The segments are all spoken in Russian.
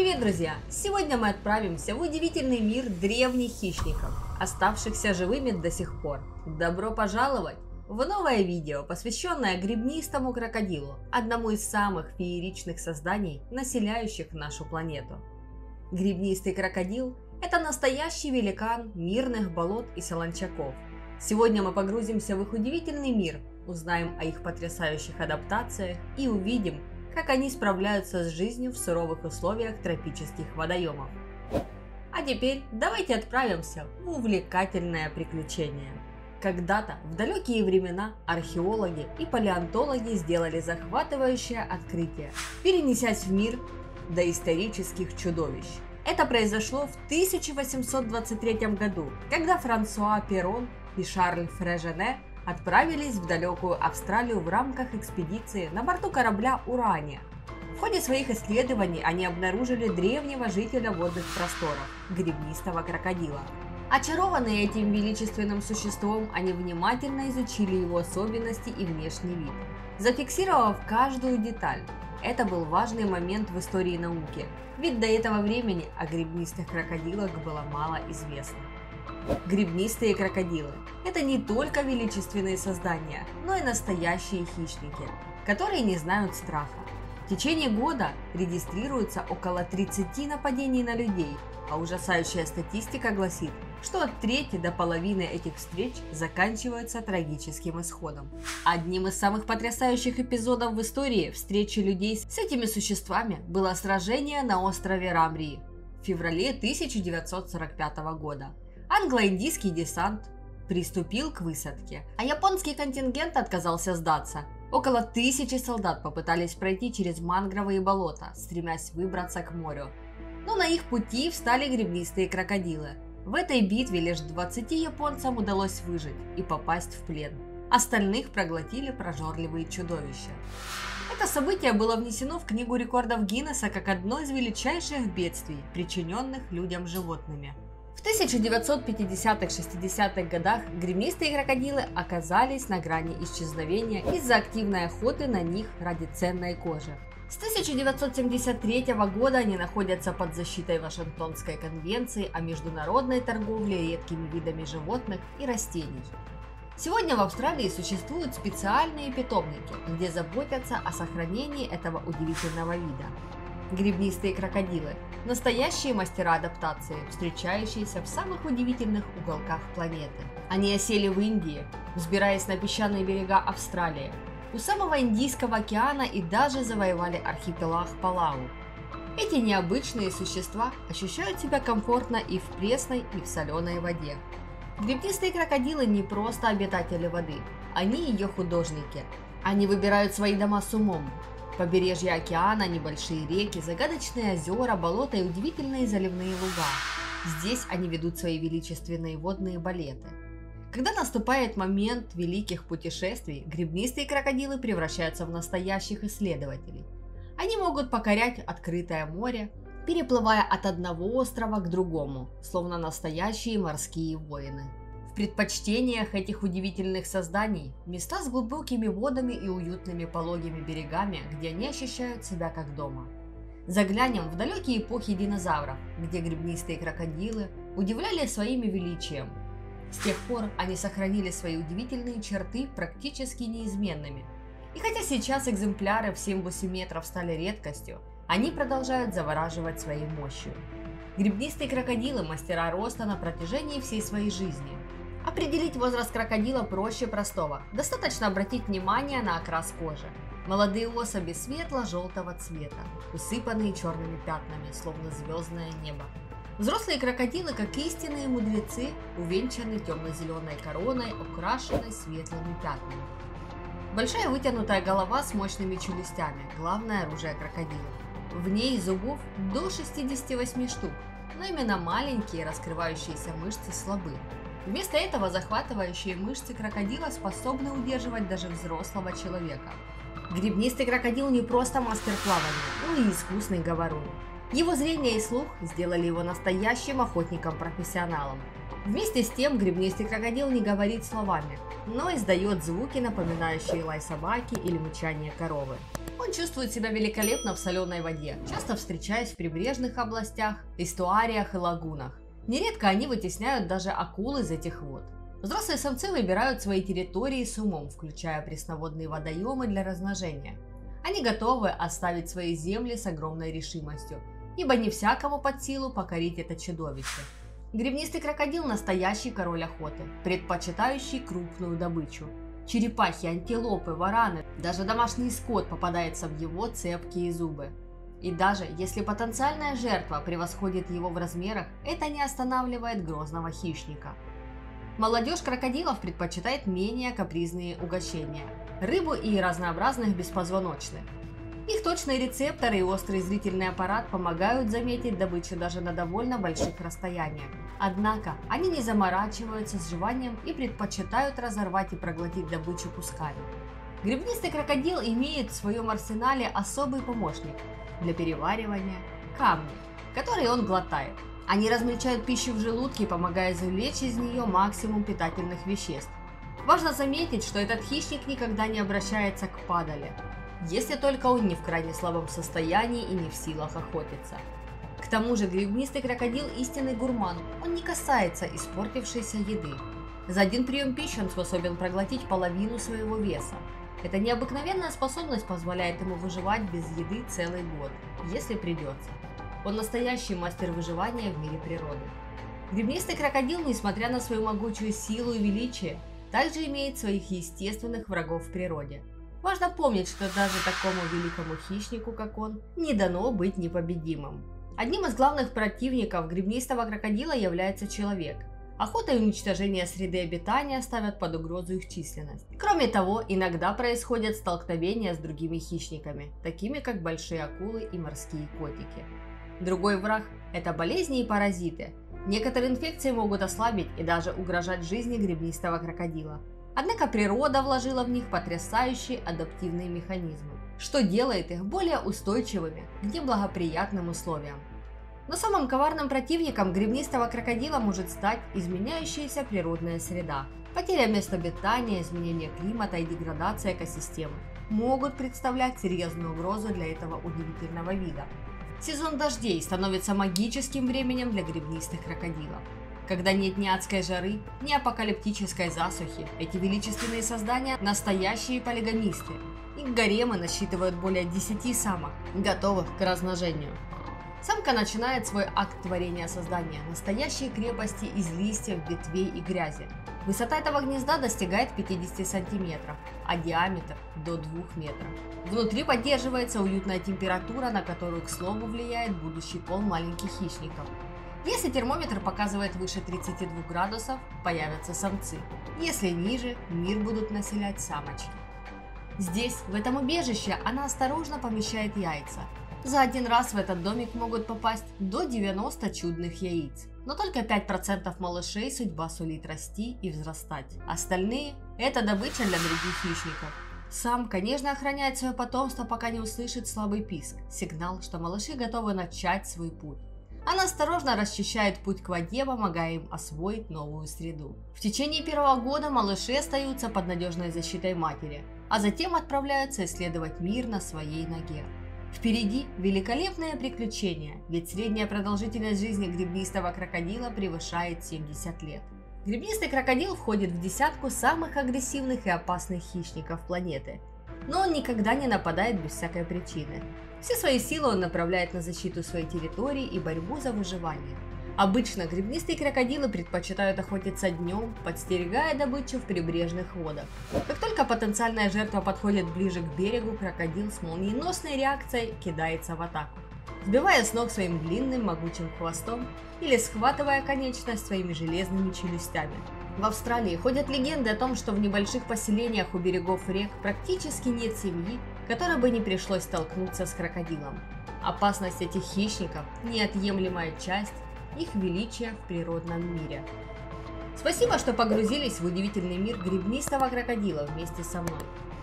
Привет, друзья! Сегодня мы отправимся в удивительный мир древних хищников, оставшихся живыми до сих пор. Добро пожаловать в новое видео, посвященное гребнистому крокодилу, одному из самых фееричных созданий, населяющих нашу планету. Гребнистый крокодил – это настоящий великан мирных болот и солончаков. Сегодня мы погрузимся в их удивительный мир, узнаем о их потрясающих адаптациях и увидим, как они справляются с жизнью в суровых условиях тропических водоемов. А теперь давайте отправимся в увлекательное приключение. Когда-то в далекие времена археологи и палеонтологи сделали захватывающее открытие, перенесясь в мир доисторических чудовищ. Это произошло в 1823 году, когда Франсуа Перон и Шарль Фрежене отправились в далекую Австралию в рамках экспедиции на борту корабля «Урания». В ходе своих исследований они обнаружили древнего жителя водных просторов – гребнистого крокодила. Очарованные этим величественным существом, они внимательно изучили его особенности и внешний вид, зафиксировав каждую деталь. Это был важный момент в истории науки, ведь до этого времени о гребнистых крокодилах было мало известно. Гребнистые крокодилы – это не только величественные создания, но и настоящие хищники, которые не знают страха. В течение года регистрируется около 30 нападений на людей, а ужасающая статистика гласит, что от трети до половины этих встреч заканчиваются трагическим исходом. Одним из самых потрясающих эпизодов в истории встречи людей с этими существами было сражение на острове Рамри в феврале 1945 года. Англо-индийский десант приступил к высадке, а японский контингент отказался сдаться. Около 1000 солдат попытались пройти через мангровые болота, стремясь выбраться к морю. Но на их пути встали гребнистые крокодилы. В этой битве лишь 20 японцам удалось выжить и попасть в плен. Остальных проглотили прожорливые чудовища. Это событие было внесено в Книгу рекордов Гиннесса как одно из величайших бедствий, причиненных людям животными. В 1950-60-х годах гребнистые крокодилы оказались на грани исчезновения из-за активной охоты на них ради ценной кожи. С 1973 года они находятся под защитой Вашингтонской конвенции о международной торговле редкими видами животных и растений. Сегодня в Австралии существуют специальные питомники, где заботятся о сохранении этого удивительного вида. Гребнистые крокодилы – настоящие мастера адаптации, встречающиеся в самых удивительных уголках планеты. Они осели в Индии, взбираясь на песчаные берега Австралии, у самого Индийского океана и даже завоевали архипелаг Палау. Эти необычные существа ощущают себя комфортно и в пресной, и в соленой воде. Гребнистые крокодилы не просто обитатели воды, они ее художники. Они выбирают свои дома с умом. Побережье океана, небольшие реки, загадочные озера, болота и удивительные заливные луга. Здесь они ведут свои величественные водные балеты. Когда наступает момент великих путешествий, гребнистые крокодилы превращаются в настоящих исследователей. Они могут покорять открытое море, переплывая от одного острова к другому, словно настоящие морские воины. В предпочтениях этих удивительных созданий – места с глубокими водами и уютными пологими берегами, где они ощущают себя как дома. Заглянем в далекие эпохи динозавров, где гребнистые крокодилы удивляли своим величием. С тех пор они сохранили свои удивительные черты практически неизменными. И хотя сейчас экземпляры в 7-8 метров стали редкостью, они продолжают завораживать своей мощью. Гребнистые крокодилы – мастера роста на протяжении всей своей жизни. Определить возраст крокодила проще простого. Достаточно обратить внимание на окрас кожи. Молодые особи светло-желтого цвета, усыпанные черными пятнами, словно звездное небо. Взрослые крокодилы, как истинные мудрецы, увенчаны темно-зеленой короной, украшенной светлыми пятнами. Большая вытянутая голова с мощными челюстями – главное оружие крокодила. В ней зубов до 68 штук, но именно маленькие раскрывающиеся мышцы слабы. Вместо этого захватывающие мышцы крокодила способны удерживать даже взрослого человека. Гребнистый крокодил не просто мастер плавания, но и искусный говорун. Его зрение и слух сделали его настоящим охотником-профессионалом. Вместе с тем гребнистый крокодил не говорит словами, но издает звуки, напоминающие лай собаки или мычание коровы. Он чувствует себя великолепно в соленой воде, часто встречаясь в прибрежных областях, эстуариях и лагунах. Нередко они вытесняют даже акул из этих вод. Взрослые самцы выбирают свои территории с умом, включая пресноводные водоемы для размножения. Они готовы оставить свои земли с огромной решимостью, ибо не всякому под силу покорить это чудовище. Гребнистый крокодил – настоящий король охоты, предпочитающий крупную добычу. Черепахи, антилопы, вараны, даже домашний скот попадается в его цепкие зубы. И даже если потенциальная жертва превосходит его в размерах, это не останавливает грозного хищника. Молодежь крокодилов предпочитает менее капризные угощения – рыбу и разнообразных беспозвоночных. Их точные рецепторы и острый зрительный аппарат помогают заметить добычу даже на довольно больших расстояниях. Однако они не заморачиваются с жеванием и предпочитают разорвать и проглотить добычу кусками. Гребнистый крокодил имеет в своем арсенале особый помощник для переваривания – камни, которые он глотает. Они размельчают пищу в желудке, помогая извлечь из нее максимум питательных веществ. Важно заметить, что этот хищник никогда не обращается к падали, если только он не в крайне слабом состоянии и не в силах охотиться. К тому же гребнистый крокодил – истинный гурман, он не касается испортившейся еды. За один прием пищи он способен проглотить половину своего веса. Эта необыкновенная способность позволяет ему выживать без еды целый год, если придется. Он настоящий мастер выживания в мире природы. Гребнистый крокодил, несмотря на свою могучую силу и величие, также имеет своих естественных врагов в природе. Важно помнить, что даже такому великому хищнику, как он, не дано быть непобедимым. Одним из главных противников гребнистого крокодила является человек. Охота и уничтожение среды обитания ставят под угрозу их численность. Кроме того, иногда происходят столкновения с другими хищниками, такими как большие акулы и морские котики. Другой враг – это болезни и паразиты. Некоторые инфекции могут ослабить и даже угрожать жизни гребнистого крокодила. Однако природа вложила в них потрясающие адаптивные механизмы, что делает их более устойчивыми к неблагоприятным условиям. Но самым коварным противником гребнистого крокодила может стать изменяющаяся природная среда. Потеря мест обитания, изменение климата и деградация экосистемы могут представлять серьезную угрозу для этого удивительного вида. Сезон дождей становится магическим временем для гребнистых крокодилов. Когда нет ни адской жары, ни апокалиптической засухи, эти величественные создания – настоящие полигамисты. Их гаремы насчитывают более 10 самок, готовых к размножению. Самка начинает свой акт творения создания – настоящие крепости из листьев, ветвей и грязи. Высота этого гнезда достигает 50 сантиметров, а диаметр – до 2 метров. Внутри поддерживается уютная температура, на которую, к слову, влияет будущий пол маленьких хищников. Если термометр показывает выше 32 градусов, появятся самцы. Если ниже, мир будут населять самочки. Здесь, в этом убежище, она осторожно помещает яйца. За один раз в этот домик могут попасть до 90 чудных яиц. Но только 5% малышей судьба сулит расти и взрастать. Остальные – это добыча для других хищников. Самка нежно охраняет свое потомство, пока не услышит слабый писк – сигнал, что малыши готовы начать свой путь. Она осторожно расчищает путь к воде, помогая им освоить новую среду. В течение первого года малыши остаются под надежной защитой матери, а затем отправляются исследовать мир на своей ноге. Впереди великолепное приключение, ведь средняя продолжительность жизни гребнистого крокодила превышает 70 лет. Гребнистый крокодил входит в десятку самых агрессивных и опасных хищников планеты, но он никогда не нападает без всякой причины. Все свои силы он направляет на защиту своей территории и борьбу за выживание. Обычно гребнистые крокодилы предпочитают охотиться днем, подстерегая добычу в прибрежных водах. Как только потенциальная жертва подходит ближе к берегу, крокодил с молниеносной реакцией кидается в атаку, сбивая с ног своим длинным могучим хвостом или схватывая конечность своими железными челюстями. В Австралии ходят легенды о том, что в небольших поселениях у берегов рек практически нет семьи, которой бы не пришлось столкнуться с крокодилом. Опасность этих хищников – неотъемлемая часть их величия в природном мире. Спасибо, что погрузились в удивительный мир гребнистого крокодила вместе со мной.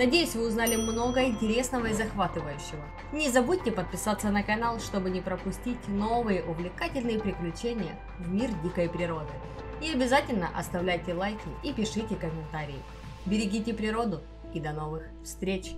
Надеюсь, вы узнали много интересного и захватывающего. Не забудьте подписаться на канал, чтобы не пропустить новые увлекательные приключения в мир дикой природы. И обязательно оставляйте лайки и пишите комментарии. Берегите природу и до новых встреч!